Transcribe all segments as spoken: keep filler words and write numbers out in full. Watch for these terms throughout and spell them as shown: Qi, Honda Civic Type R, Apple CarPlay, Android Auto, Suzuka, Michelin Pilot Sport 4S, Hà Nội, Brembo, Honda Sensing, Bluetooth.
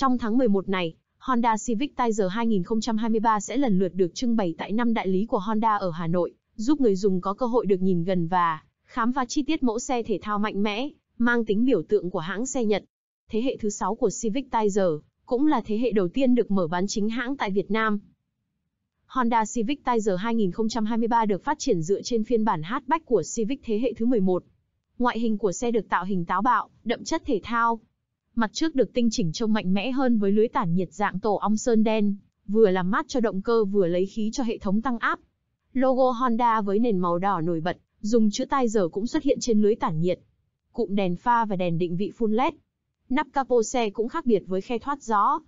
Trong tháng mười một này, Honda Civic Type R hai không hai ba sẽ lần lượt được trưng bày tại năm đại lý của Honda ở Hà Nội, giúp người dùng có cơ hội được nhìn gần và khám phá chi tiết mẫu xe thể thao mạnh mẽ, mang tính biểu tượng của hãng xe Nhật. Thế hệ thứ sáu của Civic Type R cũng là thế hệ đầu tiên được mở bán chính hãng tại Việt Nam. Honda Civic Type R hai không hai ba được phát triển dựa trên phiên bản hatchback của Civic thế hệ thứ mười một. Ngoại hình của xe được tạo hình táo bạo, đậm chất thể thao. Mặt trước được tinh chỉnh trông mạnh mẽ hơn với lưới tản nhiệt dạng tổ ong sơn đen, vừa làm mát cho động cơ vừa lấy khí cho hệ thống tăng áp. Logo Honda với nền màu đỏ nổi bật, dùng chữ Type R cũng xuất hiện trên lưới tản nhiệt. Cụm đèn pha và đèn định vị full led. Nắp capo xe cũng khác biệt với khe thoát gió.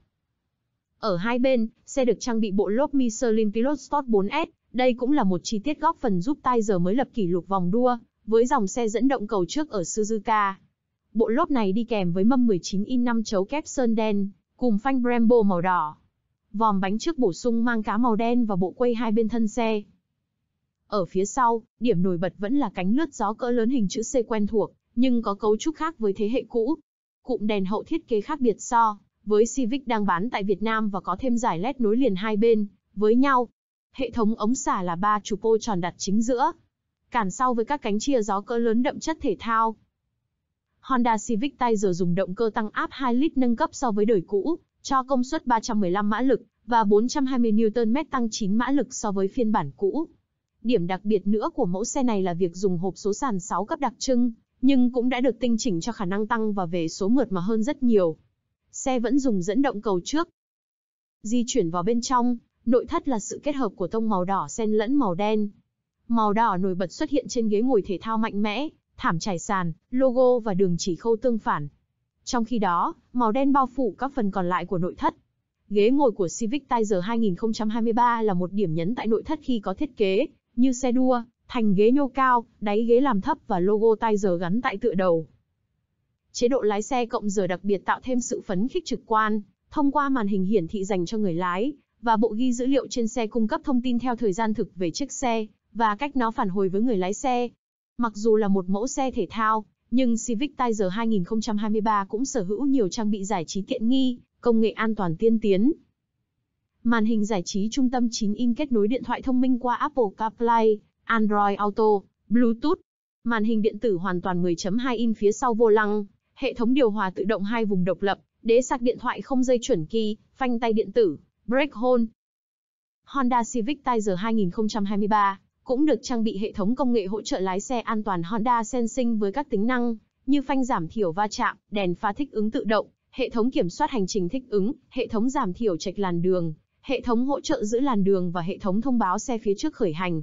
Ở hai bên, xe được trang bị bộ lốp Michelin Pilot Sport bốn S, đây cũng là một chi tiết góp phần giúp Type R mới lập kỷ lục vòng đua, với dòng xe dẫn động cầu trước ở Suzuka. Bộ lốp này đi kèm với mâm mười chín inch năm chấu kép sơn đen, cùng phanh Brembo màu đỏ. Vòm bánh trước bổ sung mang cá màu đen và bộ quay hai bên thân xe. Ở phía sau, điểm nổi bật vẫn là cánh lướt gió cỡ lớn hình chữ C quen thuộc, nhưng có cấu trúc khác với thế hệ cũ. Cụm đèn hậu thiết kế khác biệt so với Civic đang bán tại Việt Nam và có thêm dải led nối liền hai bên với nhau. Hệ thống ống xả là ba trụ pô tròn đặt chính giữa. Cản sau với các cánh chia gió cỡ lớn đậm chất thể thao. Honda Civic Type R dùng động cơ tăng áp hai lít nâng cấp so với đời cũ, cho công suất ba trăm mười lăm mã lực và bốn trăm hai mươi Newton mét tăng chín mã lực so với phiên bản cũ. Điểm đặc biệt nữa của mẫu xe này là việc dùng hộp số sàn sáu cấp đặc trưng, nhưng cũng đã được tinh chỉnh cho khả năng tăng và về số mượt mà hơn rất nhiều. Xe vẫn dùng dẫn động cầu trước. Di chuyển vào bên trong, nội thất là sự kết hợp của tông màu đỏ xen lẫn màu đen. Màu đỏ nổi bật xuất hiện trên ghế ngồi thể thao mạnh mẽ, thảm trải sàn, logo và đường chỉ khâu tương phản. Trong khi đó, màu đen bao phủ các phần còn lại của nội thất. Ghế ngồi của Civic Type R hai không hai ba là một điểm nhấn tại nội thất khi có thiết kế, như xe đua, thành ghế nhô cao, đáy ghế làm thấp và logo Type R gắn tại tựa đầu. Chế độ lái xe cộng giờ đặc biệt tạo thêm sự phấn khích trực quan, thông qua màn hình hiển thị dành cho người lái, và bộ ghi dữ liệu trên xe cung cấp thông tin theo thời gian thực về chiếc xe, và cách nó phản hồi với người lái xe. Mặc dù là một mẫu xe thể thao, nhưng Civic Type R hai không hai ba cũng sở hữu nhiều trang bị giải trí tiện nghi, công nghệ an toàn tiên tiến. Màn hình giải trí trung tâm chín inch kết nối điện thoại thông minh qua Apple CarPlay, Android Auto, Bluetooth. Màn hình điện tử hoàn toàn mười chấm hai inch phía sau vô lăng. Hệ thống điều hòa tự động hai vùng độc lập, đế sạc điện thoại không dây chuẩn Qi, phanh tay điện tử, brake hold. Honda Civic Type R hai không hai ba cũng được trang bị hệ thống công nghệ hỗ trợ lái xe an toàn Honda Sensing với các tính năng như phanh giảm thiểu va chạm, đèn pha thích ứng tự động, hệ thống kiểm soát hành trình thích ứng, hệ thống giảm thiểu chệch làn đường, hệ thống hỗ trợ giữ làn đường và hệ thống thông báo xe phía trước khởi hành.